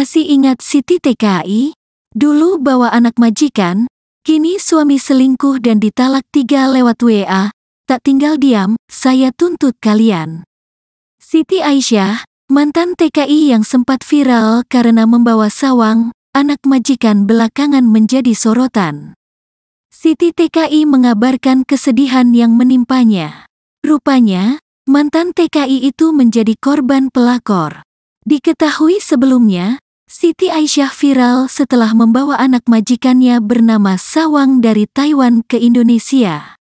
Masih ingat Siti TKI? Dulu bawa anak majikan, kini suami selingkuh dan ditalak 3 lewat WA. Tak tinggal diam, saya tuntut kalian. Siti Aisyah, mantan TKI yang sempat viral karena membawa Sawang, anak majikan belakangan menjadi sorotan. Siti TKI mengabarkan kesedihan yang menimpanya. Rupanya, mantan TKI itu menjadi korban pelakor. Diketahui sebelumnya, Siti Aisyah viral setelah membawa anak majikannya bernama Sawang dari Taiwan ke Indonesia.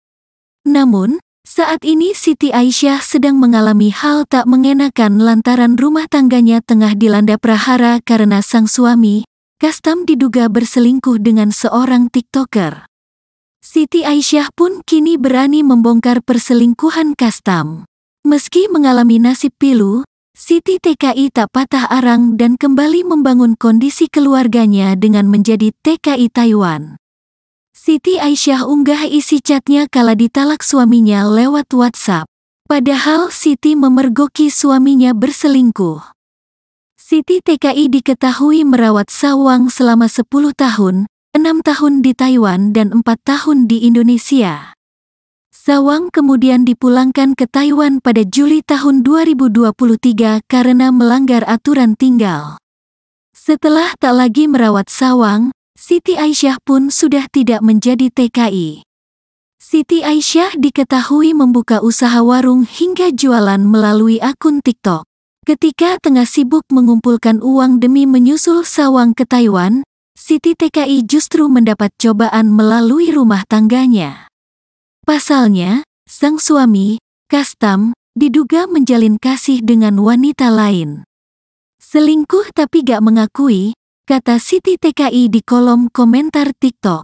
Namun, saat ini Siti Aisyah sedang mengalami hal tak mengenakan lantaran rumah tangganya tengah dilanda prahara karena sang suami, Kastam, diduga berselingkuh dengan seorang TikToker. Siti Aisyah pun kini berani membongkar perselingkuhan Kastam. Meski mengalami nasib pilu, Siti TKI tak patah arang dan kembali membangun kondisi keluarganya dengan menjadi TKI Taiwan. Siti Aisyah unggah isi catnya kala ditalak suaminya lewat WhatsApp. Padahal Siti memergoki suaminya berselingkuh. Siti TKI diketahui merawat Sawang selama 10 tahun, 6 tahun di Taiwan dan 4 tahun di Indonesia. Sawang kemudian dipulangkan ke Taiwan pada Juli tahun 2023 karena melanggar aturan tinggal. Setelah tak lagi merawat Sawang, Siti Aisyah pun sudah tidak menjadi TKI. Siti Aisyah diketahui membuka usaha warung hingga jualan melalui akun TikTok. Ketika tengah sibuk mengumpulkan uang demi menyusul Sawang ke Taiwan, Siti TKI justru mendapat cobaan melalui rumah tangganya. Pasalnya, sang suami, Kastam, diduga menjalin kasih dengan wanita lain. Selingkuh tapi gak mengakui, kata Siti TKI di kolom komentar TikTok.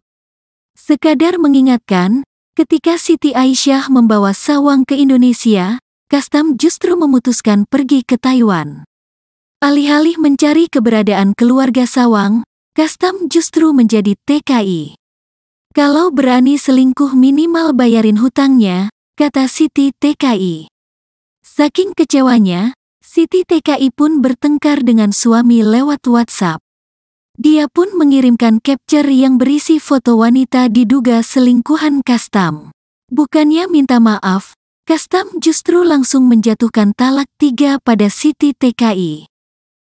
Sekadar mengingatkan, ketika Siti Aisyah membawa Sawang ke Indonesia, Kastam justru memutuskan pergi ke Taiwan. Alih-alih mencari keberadaan keluarga Sawang, Kastam justru menjadi TKI. Kalau berani selingkuh minimal bayarin hutangnya, kata Siti TKI. Saking kecewanya, Siti TKI pun bertengkar dengan suami lewat WhatsApp. Dia pun mengirimkan capture yang berisi foto wanita diduga selingkuhan Kastam. Bukannya minta maaf, Kastam justru langsung menjatuhkan talak 3 pada Siti TKI.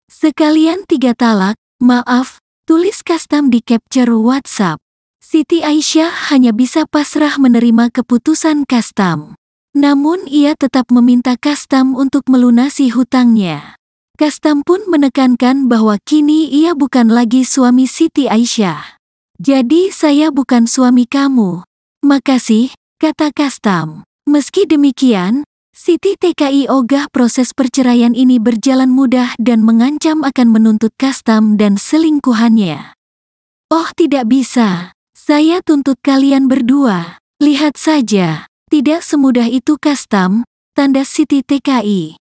Sekalian 3 talak, maaf, tulis Kastam di capture WhatsApp. Siti Aisyah hanya bisa pasrah menerima keputusan Kastam. Namun ia tetap meminta Kastam untuk melunasi hutangnya. Kastam pun menekankan bahwa kini ia bukan lagi suami Siti Aisyah. Jadi saya bukan suami kamu. Makasih, kata Kastam. Meski demikian, Siti TKI ogah proses perceraian ini berjalan mudah dan mengancam akan menuntut Kastam dan selingkuhannya. Oh tidak bisa. Saya tuntut kalian berdua. Lihat saja, tidak semudah itu Kastam, tanda Siti TKI.